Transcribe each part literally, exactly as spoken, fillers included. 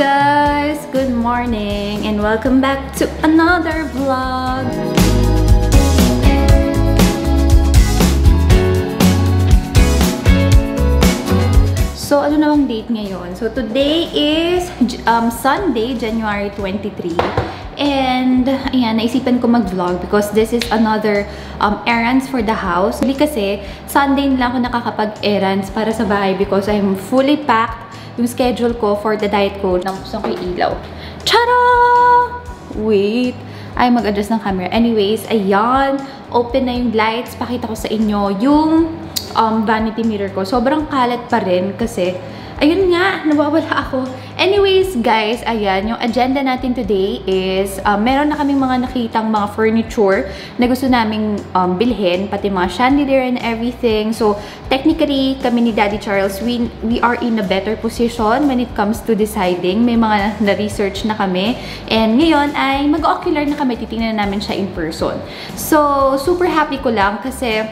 guys! Good morning and welcome back to another vlog! So, ano namang date ngayon? So, today is um, Sunday, January twenty-three. And, ayan, naisipan ko mag-vlog because this is another um, errands for the house. Kasi, Sunday lang ako nakakapag-errands para sa bahay because I'm fully packed yung schedule ko for the diet ko. Nampusang ko yung ilaw. Tara! Wait. Ay, mag-adjust ng camera. Anyways, ayan. Open na yung lights. Pakita ko sa inyo yung um, vanity mirror ko. Sobrang kalat pa rin kasi ayun nga, nawawala ako. Anyways, guys, ayan, yung agenda natin today is um, meron na kaming mga nakitang mga furniture na gusto naming um, bilhin, pati mga chandelier and everything. So, technically, kami ni Daddy Charles, we, we are in a better position when it comes to deciding. May mga na-research na kami. And ngayon ay mag-ocular na kami. Titingnan namin siya in person. So, super happy ko lang kasi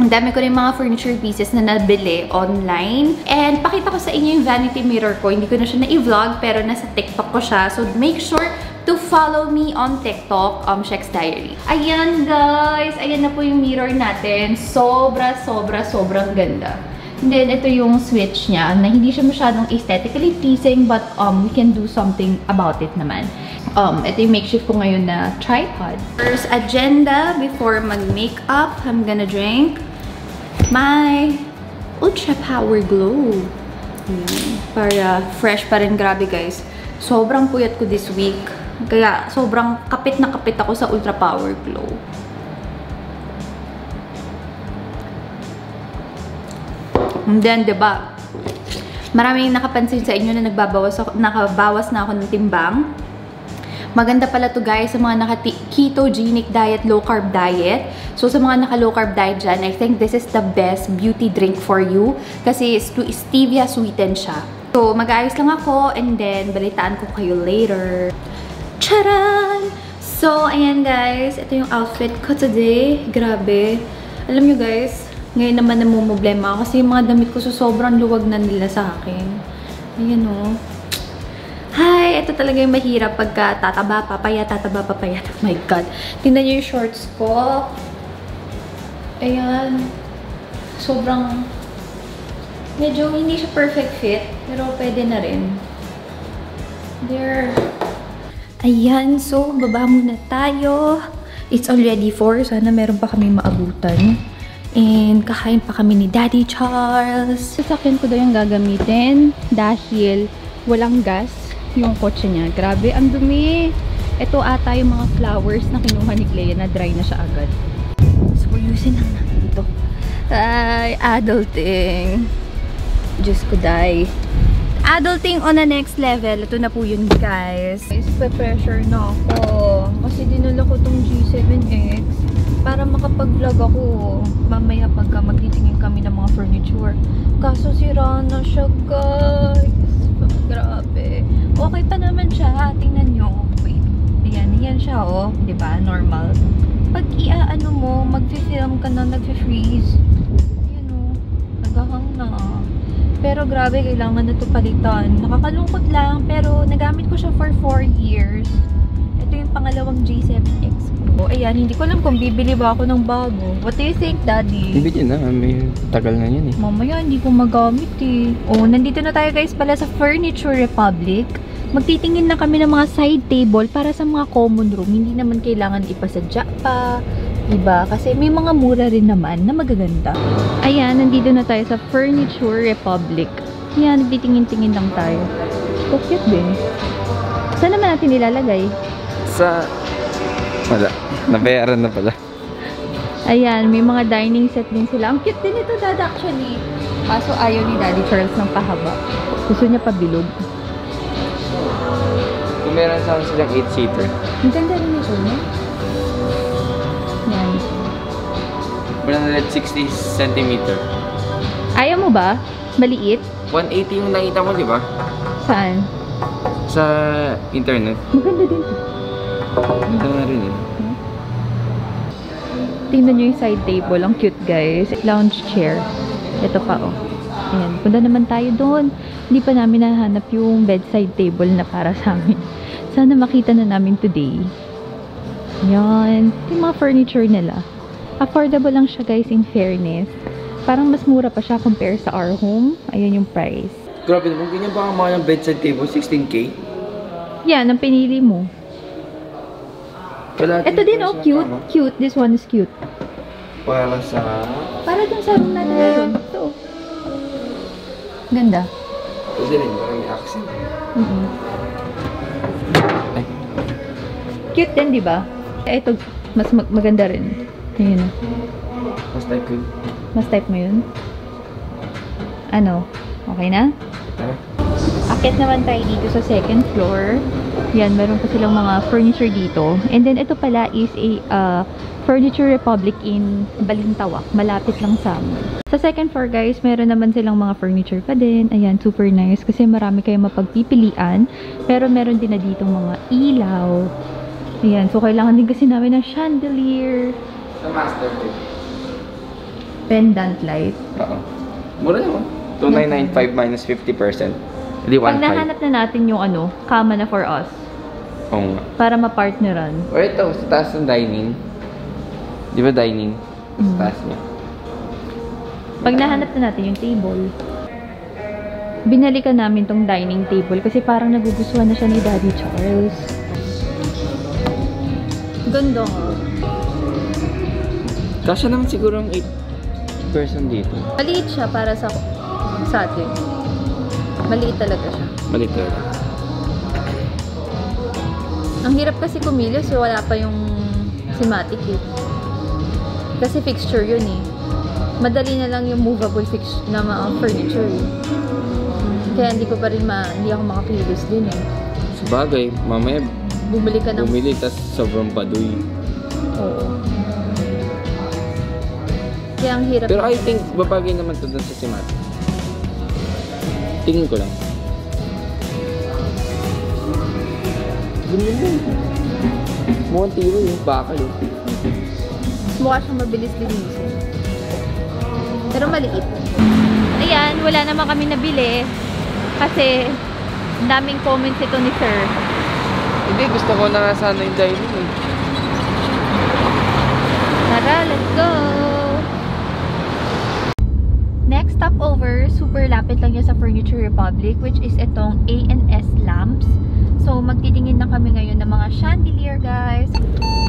ang dami ko rin mga furniture pieces na nabili online. And pakita ko sa inyo yung vanity mirror ko. Hindi ko na siya na-i-vlog pero nasa TikTok ko siya. So make sure to follow me on TikTok, um, Shek's Diary. Ayan guys! Ayan na po yung mirror natin. Sobra, sobra, sobrang ganda. And then ito yung switch niya na hindi siya masyadong aesthetically pleasing but um, we can do something about it naman. Um, ito yung makeshift ko ngayon na tripod. First agenda, before mag-makeup, I'm gonna drink my Ultra Power Glow. Ayan. Para fresh pa rin. Grabe guys. Sobrang puyat ko this week. Kaya sobrang kapit na kapit ako sa Ultra Power Glow. And then, diba? Maraming nakapansin sa inyo na nagbabawas ako, nakabawas na ako ng timbang. Maganda pala to guys sa mga naka-ketogenic diet, low-carb diet. So, sa mga naka-low-carb diet dyan, I think this is the best beauty drink for you. Kasi stevia sweetened siya. So, mag-aayos lang ako and then balitaan ko kayo later. Charan! So, ayan guys. Ito yung outfit ko today. Grabe. Alam nyo guys, ngayon naman namumblema ako kasi yung mga damit ko so sobrang luwag na nila sa akin. Ayan o. Hi! Ito talaga yung mahirap pagka tataba, papaya, tataba, papaya. Oh my God. Tingnan niyo yung shorts ko. Ayan. Sobrang medyo hindi siya perfect fit. Pero pwede na rin. There. Ayan. So, baba muna tayo. It's already four. Sana meron pa kami maabutan. And kakain pa kami ni Daddy Charles. Sasakyan ko daw yung gagamitin. Dahil walang gas yung kotse niya. Grabe, ang dumi. Ito ata yung mga flowers na kinuha ni Clea na dry na siya agad. So, ayusin lang natin ito. Ay, adulting. Diyos ko, day. Adulting on the next level. Ito na po yun, guys. Guys, pa-pressure na ako. Kasi dinala ko tong G seven X para makapag-vlog ako. Mamaya pagka magtitingin kami ng mga furniture. Kaso sira na siya, guys. Grabe. Okay pa naman siya. Tingnan nyo. Wait. Ayan. Ayan siya, oh. Diba? Normal. Pag iaano mo, mag-film ka na, nag-freeze. Ayan, oh. Nagahang na. Pero grabe, kailangan na ito palitan. Nakakalungkot lang, pero nagamit ko siya for four years. Ito yung pangalawang G seven X ko. Ayan, hindi ko alam kung bibili ba ako ng bago. What do you think, Daddy? Bibili na. May tagal na yan eh. Mamaya, hindi ko magamit eh. Oh, nandito na tayo guys pala sa Furniture Republic. Magtitingin na kami ng mga side table para sa mga common room. Hindi naman kailangan ipasadya pa. Diba? Kasi may mga mura rin naman na magaganda. Ayan, nandito na tayo sa Furniture Republic. Ayan, nagtitingin-tingin lang tayo. So cute din. Saan naman natin nilalagay? Sa... wala. Nabayaran na pala. Ayan, may mga dining set din sila. Ang cute din ito, Dad, actually. Kaso ayaw ni Daddy Charles ng pahaba. Gusto niya pabilog. Kung meron sa akin silang eight-seater. Ang ganda rin ito, no? Ayan. one hundred sixty centimeters. Ayaw mo ba? Maliit? one eighty yung nakita mo, di ba? Saan? Sa internet. Maganda din. Maganda na rin eh. Hmm? Tingnan nyo yung side table. Ang cute guys. Lounge chair. Ito pa oh. Ayan. Punta naman tayo doon. Hindi pa namin nahanap yung bedside table na para sa amin. Sana makita na namin today. Yan. Yung mga furniture nila. Affordable lang siya guys, in fairness. Parang mas mura pa siya compare sa our home. Ayan yung price. Grabe naman. Ganyan ba ang mga bedside table? sixteen K? Yan, ang pinili mo. Ito din, oh, cute. Kama. Cute. This one is cute. Para sa... Para dun sa room natin ngayon. Ito. Ganda. Pwede rin. Parang may accent. Mm -hmm. Ay. Cute din, di ba? Ito, mas mag maganda rin. Ayun. Mas type ko yun. Mas type mo yun? Ano? Okay na? Huh? Akit naman tayo dito sa second floor. Yan, meron pa silang mga furniture dito. And then, ito pala is a... Uh, Furniture Republic in Balintawak. Malapit lang sa amin. Sa second floor, guys, meron naman silang mga furniture pa din. Ayan, super nice. Kasi marami kayong mapagpipilian. Pero meron din na dito mga ilaw. Ayan, so kailangan din kasi namin ng chandelier. Sa master tip. Pendant light. Oo. Mura naman. two thousand nine hundred ninety-five minus fifty percent. Hindi, one five. Pag nahanap na natin yung ano, kama na for us. Oo nga. Para mapartneran. O ito, sa taas ng dining. Di ba dining? Mm. Taas niya. Pag nahanap na natin yung table, binalikan namin tong dining table kasi parang nagugustuhan na siya ni Daddy Charles. Ganda. Kasi naman siguro ang eight person dito. Maliit siya para sa, sa atin. Maliit talaga siya. Maliit talaga. Ang hirap kasi kumilos, so wala pa yung simatic eh. Kasi fixture yun eh. Madali na lang yung movable fixture na mga furniture eh. Kaya hindi ko pa rin ma... hindi ako makakilos din eh. Sabagay, mamaya... Bumili ka ng... Bumili, tas sobrang baduy. Oo. Kaya ang hirap... Pero I think, babagay naman ito dun sa simatic. Tingin ko lang. Ganyan yun. Mukhang tiro yun, bakal yun. Mukha siyang mabilis linisin. Pero maliit. Ayan, wala naman kami nabili. Kasi, daming comments ito ni Sir. Hindi, gusto ko na nga sana yung dining eh. Tara, let's go! Next stopover, super lapit lang yun sa Furniture Republic, which is itong A and S Lamps. So, magtitingin na kami ngayon ng mga chandelier, guys.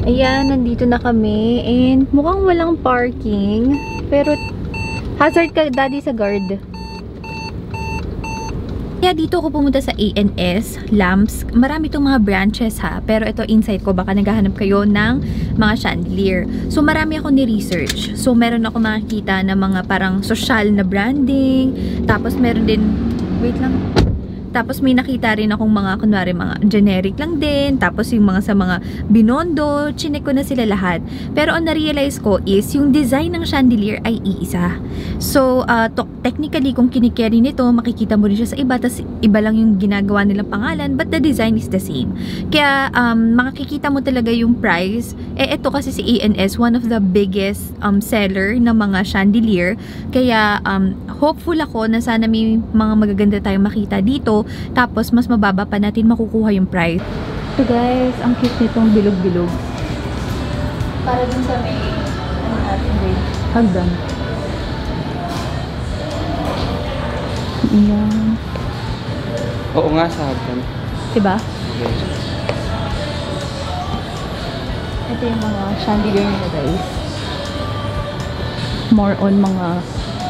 Ayan, nandito na kami. And, mukhang walang parking. Pero, hazard ka, Daddy, sa guard. Kaya dito ako pumunta sa A and S Lamps. Marami itong mga branches, ha. Pero ito, insight ko. Baka naghahanap kayo ng mga chandelier. So, marami ako ni-research. So, meron ako makikita na mga parang social na branding. Tapos, meron din... Wait lang... Tapos may nakita rin akong mga, kunwari, mga generic lang din. Tapos yung mga sa mga binondo, chinek ko na sila lahat. Pero ang na-realize ko is, yung design ng chandelier ay iisa. So, uh, technically, kung kinikeri nito, makikita mo rin siya sa iba. Tapos iba lang yung ginagawa nilang pangalan. But the design is the same. Kaya, um, makikita mo talaga yung price. Eh, ito kasi si A and S, one of the biggest um, seller ng mga chandelier. Kaya, um, hopeful ako na sana may mga magaganda tayong makita dito. Tapos, mas mababa pa natin makukuha yung price. So guys, ang cute nitong bilog-bilog. Para dun sa may, ano natin guys? Hagdan. Ayan. Oo nga, sa hagdan. Diba? Yes. Ito yung mga chandelier nila guys. More on mga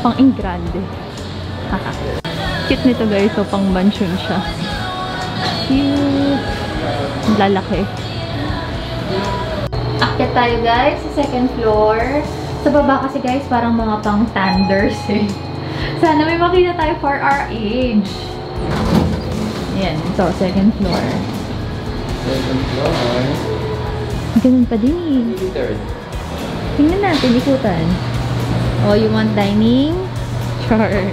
pang-ingrande. Haha. Cute nito guys. So, pang mansion siya. Cute. Lalaki. Akyat tayo guys sa second floor. Sa baba kasi guys, parang mga pang tanders eh. Sana may makita tayo for our age. Ayan. So, second floor. Second floor. Ganun pa din. Third. Tingnan natin, ikutan. Oh, you want dining? Sure.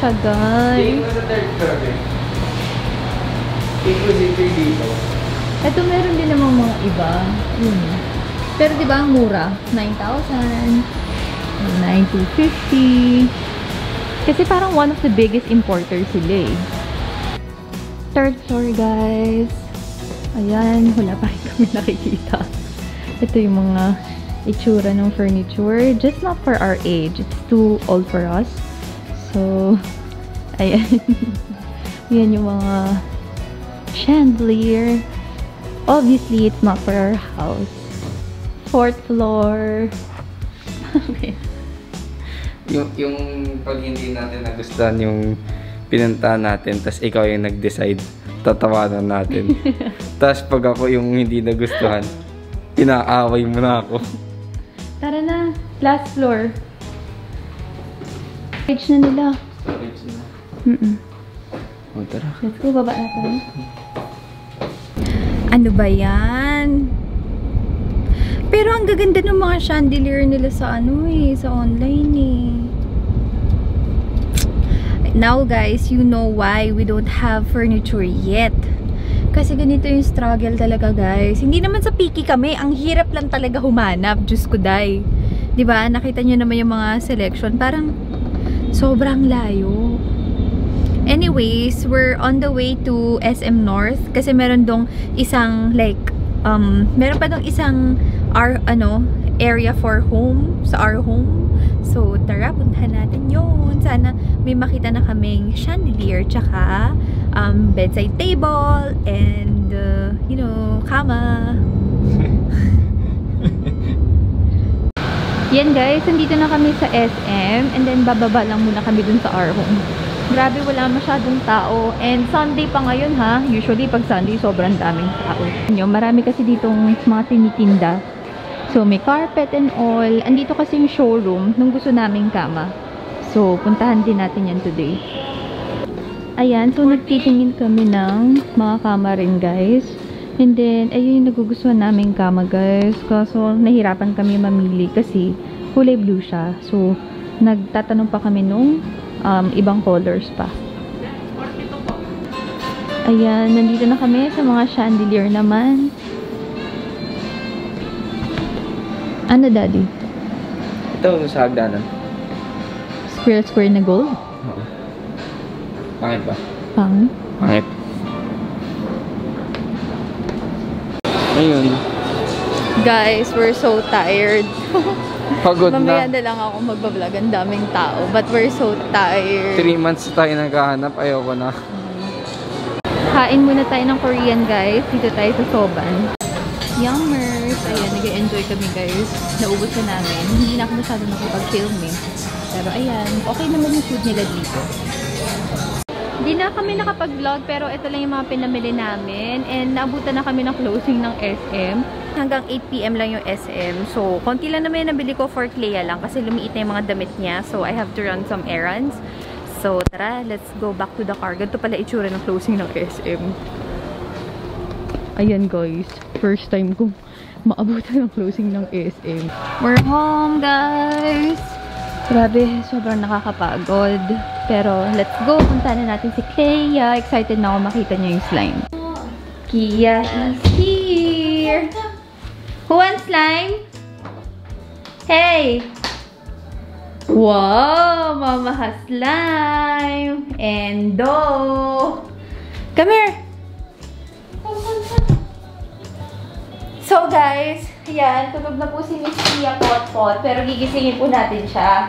Siya, guys. Tingin mo sa third floor, eh. Tingin mo dito dito. Ito, meron din namang mga iba. Hmm. Pero diba ang mura? nine thousand, nine thousand two hundred fifty. Kasi parang one of the biggest importers sila eh. Third floor, guys. Ayan, wala pa rin kami nakikita. Ito yung mga itsura ng furniture. Just not for our age. It's too old for us. So, ayan. Ayan yung mga chandelier. Obviously, it's not for our house. Fourth floor. Okay. Yung, yung pag hindi natin nagustuhan yung pinunta natin, tas ikaw yung nag-decide, tatawanan natin. Tas pag ako yung hindi nagustuhan, pinaaway mo na ako. Tara na, last floor. Storage na nila. Storage na. Mm-mm. O, tara. Let's go, baba na tayo. Ano ba yan? Pero ang gaganda ng mga chandelier nila sa ano eh, sa online eh. Now guys, you know why we don't have furniture yet. Kasi ganito yung struggle talaga guys. Hindi naman sa picky kami, ang hirap lang talaga humanap, Diyos ko day. Diba? Nakita nyo naman yung mga selection, parang sobrang layo. Anyways, we're on the way to S M North kasi meron dong isang like, um, meron pa dong isang our ano area for home sa our home, so tara puntahan natin yun. Sana may makita na kaming chandelier tsaka um, bedside table and uh, you know, kama. Yan guys, nandito na kami sa S M and then bababa lang muna kami dun sa our home. Grabe, wala masyadong tao and Sunday pa ngayon ha. Usually pag Sunday sobrang daming tao. Marami kasi ditong mga tinitinda. So, may carpet and all. Andito kasi yung showroom nung gusto naming kama. So, puntahan din natin yan today. Ayan. So, nagtitingin kami ng mga kama rin, guys. And then, ayun yung nagugustuhan naming kama, guys. Kaso, nahirapan kami mamili kasi kulay blue siya. So, nagtatanong pa kami nung um, ibang colors pa. Ayan. Nandito na kami sa mga chandelier naman. Ano, Daddy? Ito, sa hagdanan. Square-square na gold? Oo. Pangit ba? Pangit? Pangit. Ayun. Guys, we're so tired. Pagod na. Mamaya na lang ako magbablog. Ang daming tao. But we're so tired. Three months tayo naghahanap. Ayoko na. Kain muna tayo ng Korean, guys. Dito tayo sa Soban. Yummers! Ayan, nag-enjoy kami guys. Naubos na namin. Hindi na ako masyado nakapag-film eh. Pero ayan, okay naman yung food nila dito. Hindi na kami nakapag-vlog pero ito lang yung mga pinamili namin. And naabutan na kami ng closing ng S M. Hanggang eight p m lang yung S M. So, konti lang naman yung nabili ko for Clea lang kasi lumiit na yung mga damit niya. So, I have to run some errands. So, tara, let's go back to the car. Ganito pala itsura ng closing ng S M. Ayan guys, first time kong maabutan ng closing ng S M. We're home guys! Grabe, sobrang nakakapagod. Pero let's go, punta na natin si Clea. Excited na ako makita niya yung slime. Kia is here! Who wants slime? Hey! Wow! Mama has slime! And do! Come here! So guys, ayan, tulog na po si Miss Kia Potpot, pero gigisingin po natin siya.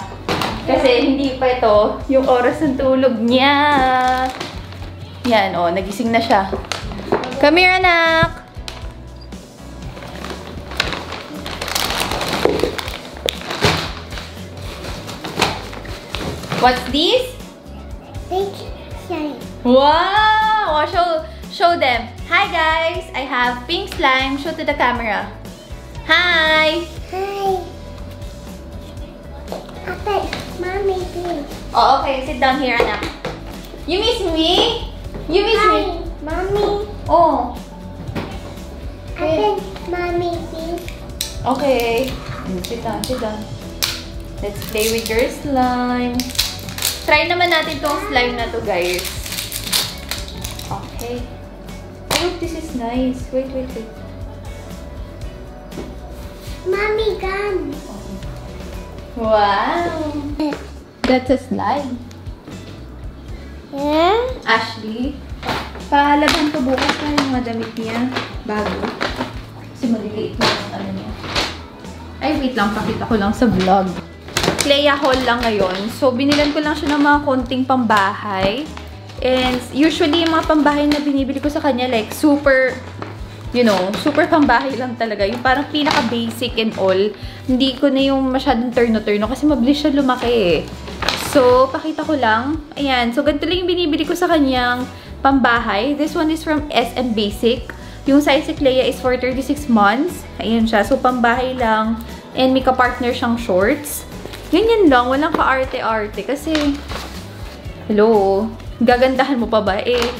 Kasi hindi pa ito yung oras ng tulog niya. Ayan, oh, nagising na siya. Come here, anak! What's this? Big slime. Wow! Oh, show, show them. Hi guys! I have pink slime. Show to the camera. Hi! Hi! Okay, mommy please. Oh, okay. Sit down here, anak. You miss me? You miss Hi, me? Mommy. Oh. Okay. Mommy please. Okay. Sit down, sit down. Let's play with your slime. Try naman natin tong slime na to, guys. Okay. Oh, this is nice. Wait, wait, wait. Mommy, gum. Wow. That's a slime. Yeah. Ashley, palaban ko bukas na yung mga damit niya. Bago. Kasi maliliit na yung ano niya. Ay, wait lang. Pakita ko lang sa vlog. Clea haul lang ngayon. So, binilan ko lang siya ng mga konting pambahay. And usually, yung mga pambahay na binibili ko sa kanya, like, super, you know, super pambahay lang talaga. Yung parang pinaka-basic and all. Hindi ko na yung masyadong turno-turno kasi mabilis siya lumaki eh. So, pakita ko lang. Ayan. So, ganito lang yung binibili ko sa kanyang pambahay. This one is from S M Basic. Yung size ni Clea is for thirty-six months. Ayan siya. So, pambahay lang. And may kapartner siyang shorts. Ganyan lang. Walang ka-arte-arte. Kasi, hello, gagandahan mo pa ba? Eh,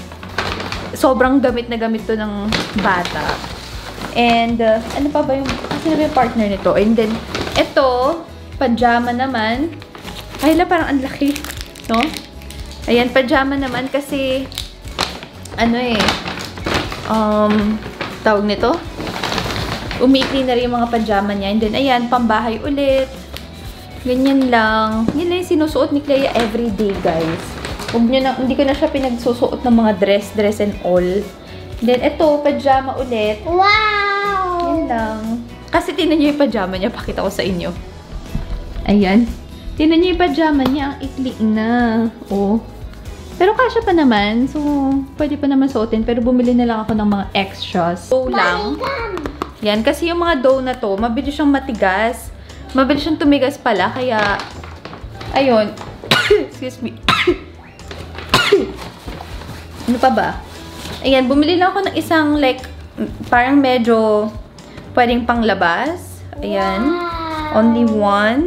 sobrang gamit na gamit to ng bata. And, uh, ano pa ba yung, kasi na yung partner nito? And then, ito, pajama naman. Ay, la, parang ang laki. No? Ayan, pajama naman kasi, ano eh, um, tawag nito? Umiikli na rin yung mga pajama niya. And then, ayan, pambahay ulit. Ganyan lang. Yan lang yung sinusuot ni Clea everyday, guys. Huwag nyo na, hindi ko na siya pinagsusuot ng mga dress, dress and all. Then, eto, pajama ulit. Wow! Yan lang. Kasi tinan nyo yung pajama niya. Pakita ko sa inyo. Ayan. Tinan nyo yung pajama niya. Ang ikli na. Oh. Pero kasya pa naman. So, pwede pa naman suotin. Pero bumili na lang ako ng mga extras. So lang. Yan. Kasi yung mga dough na to, mabilis siyang matigas. Mabilis siyang tumigas pala. Kaya, ayun. Excuse me. Ano pa ba? Ayan, bumili lang ako ng isang like, parang medyo pwedeng panglabas. Ayan. Wow. Only one.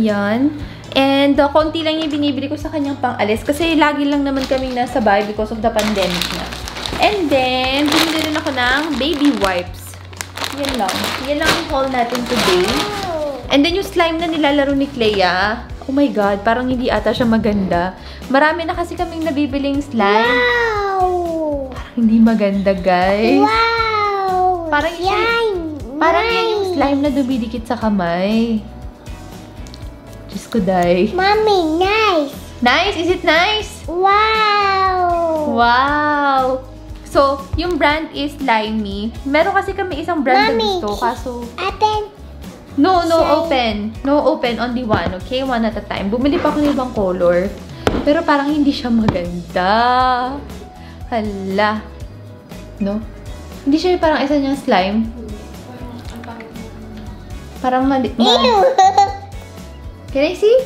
Yan. And, uh, konti lang yung binibili ko sa kanyang pang-alis. Kasi lagi lang naman kaming nasa bahay because of the pandemic na. And then, bumili rin ako ng baby wipes. Yan lang. Yan lang ang haul natin today. And then yung slime na nilalaro ni Clea. Oh my God, parang hindi ata siya maganda. Marami na kasi kaming nabibiling slime. Wow! Parang hindi maganda, guys. Wow! Parang slime! Yung, parang yan yung slime na dumidikit sa kamay. Diyos ko, day. Mommy, nice! Nice? Is it nice? Wow! Wow! So, yung brand is Slimey. Meron kasi kami isang brand Mommy, na gusto, kaso... Open! No, no Slime. Open. No open, only one, okay? One at a time. Bumili pa ako ng ibang color. Pero parang hindi siya maganda. Hala. No? Hindi siya parang isa niyang slime. Parang mali... Ma Can I see?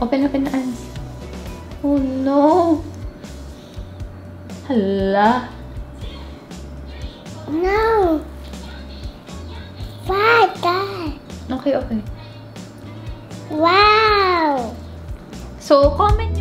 Open, open na. Oh no! Hala. No. Father. Okay, okay. Wow. So, comment